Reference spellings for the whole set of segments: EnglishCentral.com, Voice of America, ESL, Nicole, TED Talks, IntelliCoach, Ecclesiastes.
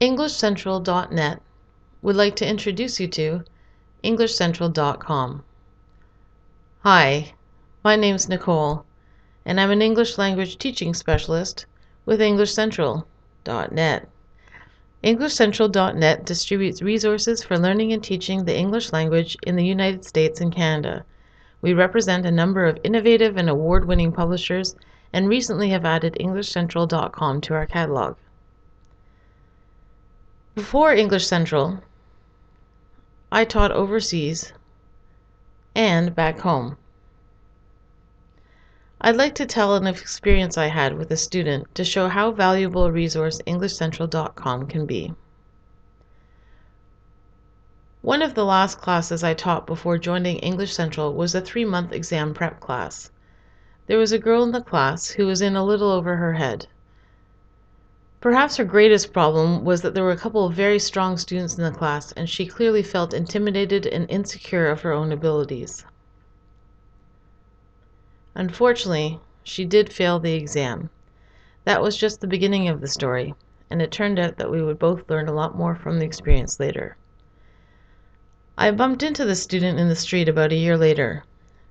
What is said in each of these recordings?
EnglishCentral.net would like to introduce you to EnglishCentral.com. Hi, my name's Nicole, and I'm an English language teaching specialist with EnglishCentral.net. EnglishCentral.net distributes resources for learning and teaching the English language in the United States and Canada. We represent a number of innovative and award-winning publishers and recently have added EnglishCentral.com to our catalog. Before English Central, I taught overseas and back home. I'd like to tell an experience I had with a student to show how valuable a resource EnglishCentral.com can be. One of the last classes I taught before joining English Central was a 3-month exam prep class. There was a girl in the class who was in a little over her head. Perhaps her greatest problem was that there were a couple of very strong students in the class, and she clearly felt intimidated and insecure of her own abilities. Unfortunately, she did fail the exam. That was just the beginning of the story, and it turned out that we would both learn a lot more from the experience later. I bumped into the student in the street about a year later.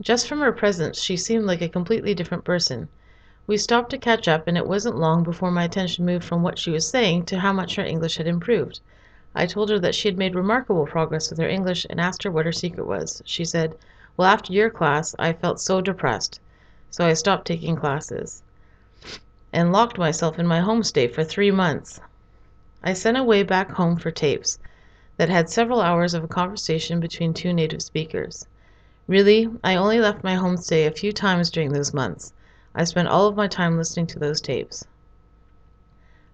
Just from her presence, she seemed like a completely different person. We stopped to catch up, and it wasn't long before my attention moved from what she was saying to how much her English had improved. I told her that she had made remarkable progress with her English and asked her what her secret was. She said, "Well, after your class, I felt so depressed, so I stopped taking classes and locked myself in my home state for 3 months. I sent away back home for tapes that had several hours of a conversation between two native speakers. Really, I only left my home stay a few times during those months. I spent all of my time listening to those tapes.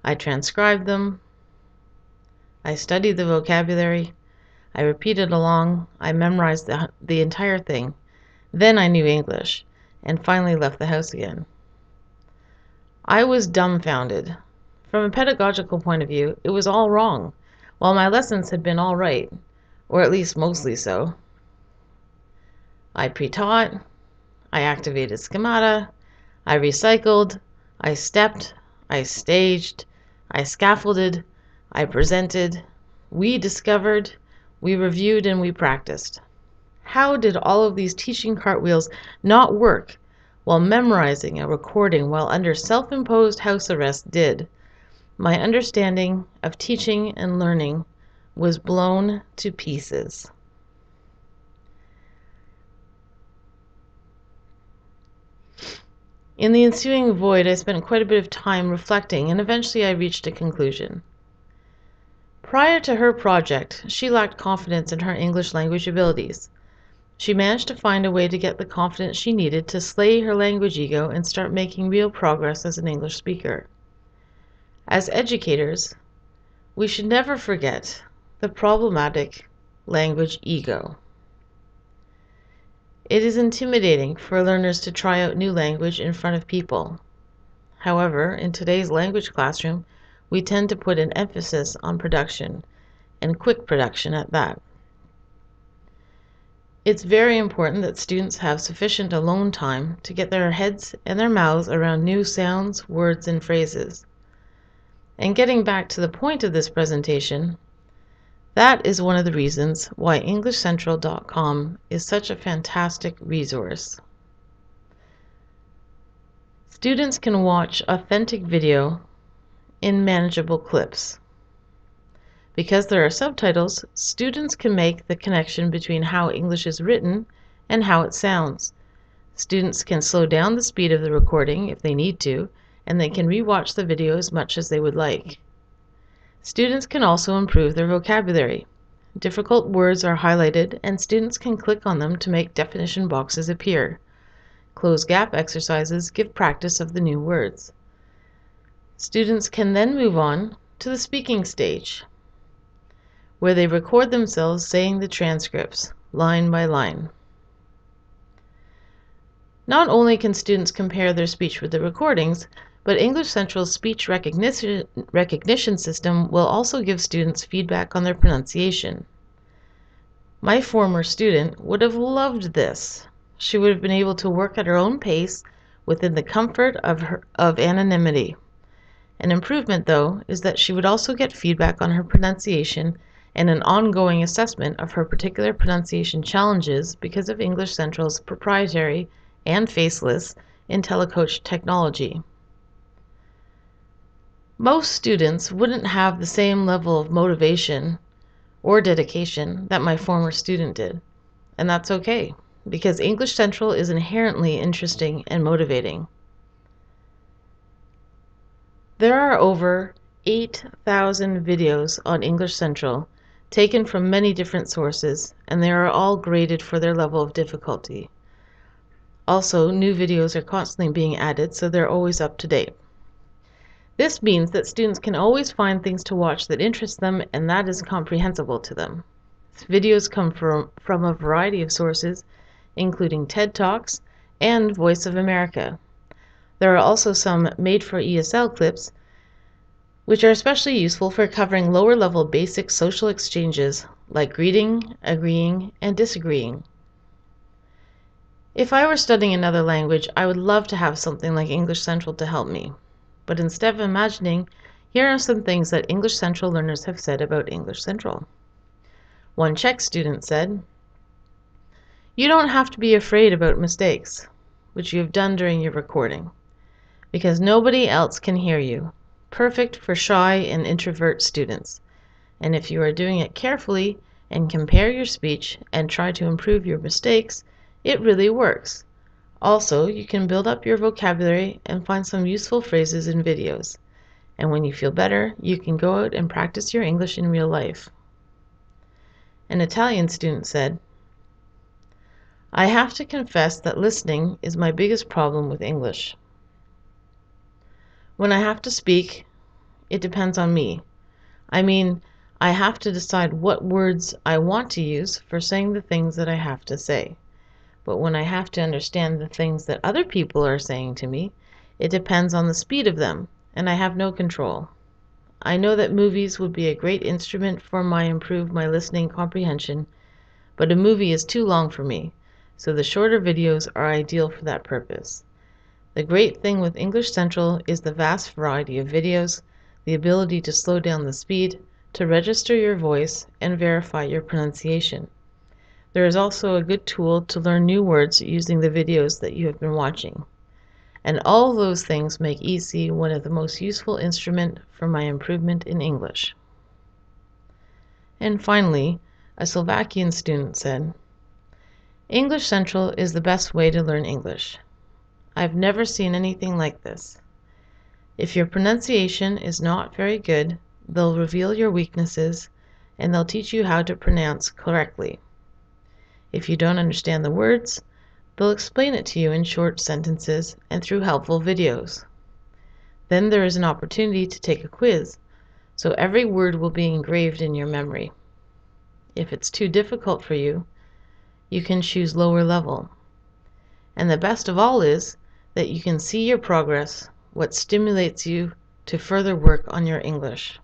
I transcribed them. I studied the vocabulary. I repeated along. I memorized the entire thing. Then I knew English and finally left the house again." I was dumbfounded. From a pedagogical point of view, it was all wrong, while my lessons had been all right, or at least mostly so. I pre-taught. I activated schemata. I recycled, I stepped, I staged, I scaffolded, I presented, we discovered, we reviewed, and we practiced. How did all of these teaching cartwheels not work while memorizing and recording while under self-imposed house arrest did? My understanding of teaching and learning was blown to pieces. In the ensuing void, I spent quite a bit of time reflecting, and eventually I reached a conclusion. Prior to her project, she lacked confidence in her English language abilities. She managed to find a way to get the confidence she needed to slay her language ego and start making real progress as an English speaker. As educators, we should never forget the problematic language ego. It is intimidating for learners to try out new language in front of people. However, in today's language classroom, we tend to put an emphasis on production, and quick production at that. It's very important that students have sufficient alone time to get their heads and their mouths around new sounds, words, and phrases. And getting back to the point of this presentation, that is one of the reasons why EnglishCentral.com is such a fantastic resource. Students can watch authentic video in manageable clips. Because there are subtitles, students can make the connection between how English is written and how it sounds. Students can slow down the speed of the recording if they need to, and they can re-watch the video as much as they would like. Students can also improve their vocabulary. Difficult words are highlighted, and students can click on them to make definition boxes appear. Close gap exercises give practice of the new words. Students can then move on to the speaking stage, where they record themselves saying the transcripts, line by line. Not only can students compare their speech with the recordings, but English Central's speech recognition system will also give students feedback on their pronunciation. My former student would have loved this. She would have been able to work at her own pace within the comfort of anonymity, An improvement, though, is that she would also get feedback on her pronunciation and an ongoing assessment of her particular pronunciation challenges because of English Central's proprietary and faceless IntelliCoach technology. Most students wouldn't have the same level of motivation or dedication that my former student did, and that's okay, because English Central is inherently interesting and motivating. There are over 8,000 videos on English Central taken from many different sources, and they are all graded for their level of difficulty. Also, new videos are constantly being added, so they're always up to date. This means that students can always find things to watch that interest them and that is comprehensible to them. Videos come from a variety of sources, including TED Talks and Voice of America. There are also some made for ESL clips, which are especially useful for covering lower-level basic social exchanges like greeting, agreeing, and disagreeing. If I were studying another language, I would love to have something like English Central to help me. But instead of imagining, here are some things that English Central learners have said about English Central. One Czech student said, "You don't have to be afraid about mistakes, which you have done during your recording, because nobody else can hear you. Perfect for shy and introvert students. And if you are doing it carefully and compare your speech and try to improve your mistakes, it really works. Also, you can build up your vocabulary and find some useful phrases in videos. And when you feel better, you can go out and practice your English in real life." An Italian student said, "I have to confess that listening is my biggest problem with English. When I have to speak, it depends on me. I mean, I have to decide what words I want to use for saying the things that I have to say. But when I have to understand the things that other people are saying to me, it depends on the speed of them, and I have no control. I know that movies would be a great instrument for my listening comprehension, but a movie is too long for me, so the shorter videos are ideal for that purpose. The great thing with English Central is the vast variety of videos, the ability to slow down the speed, to register your voice, and verify your pronunciation. There is also a good tool to learn new words using the videos that you have been watching. And all those things make EC one of the most useful instruments for my improvement in English." And finally, a Slovakian student said, "English Central is the best way to learn English. I've never seen anything like this. If your pronunciation is not very good, they'll reveal your weaknesses and they'll teach you how to pronounce correctly. If you don't understand the words, they'll explain it to you in short sentences and through helpful videos. Then there is an opportunity to take a quiz, so every word will be engraved in your memory. If it's too difficult for you, you can choose lower level. And the best of all is that you can see your progress, what stimulates you to further work on your English."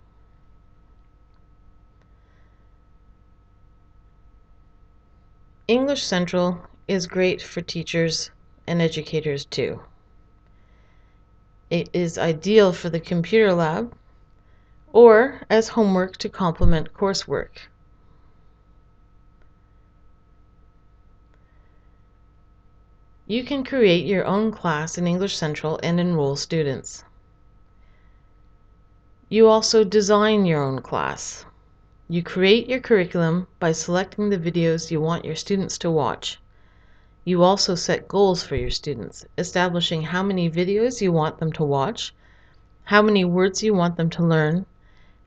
English Central is great for teachers and educators too. It is ideal for the computer lab or as homework to complement coursework. You can create your own class in English Central and enroll students. You also design your own class. You create your curriculum by selecting the videos you want your students to watch. You also set goals for your students, establishing how many videos you want them to watch, how many words you want them to learn,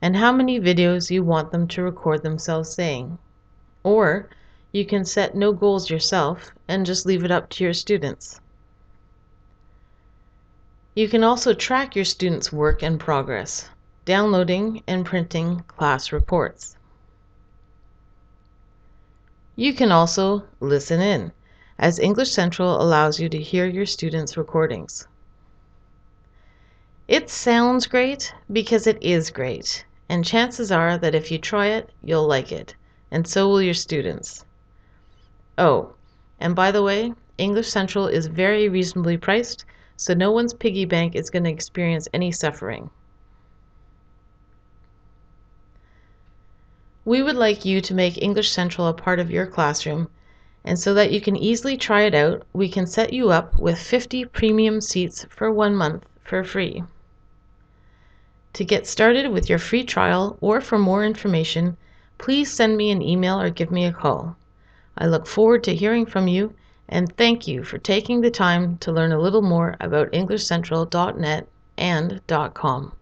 and how many videos you want them to record themselves saying. Or, you can set no goals yourself and just leave it up to your students. You can also track your students' work and progress, downloading and printing class reports. You can also listen in, as English Central allows you to hear your students' recordings. It sounds great because it is great, and chances are that if you try it, you'll like it, and so will your students. Oh, and by the way, English Central is very reasonably priced, so no one's piggy bank is going to experience any suffering. We would like you to make English Central a part of your classroom, and so that you can easily try it out, we can set you up with 50 premium seats for 1 month for free. To get started with your free trial or for more information, please send me an email or give me a call. I look forward to hearing from you, and thank you for taking the time to learn a little more about EnglishCentral.net and .com.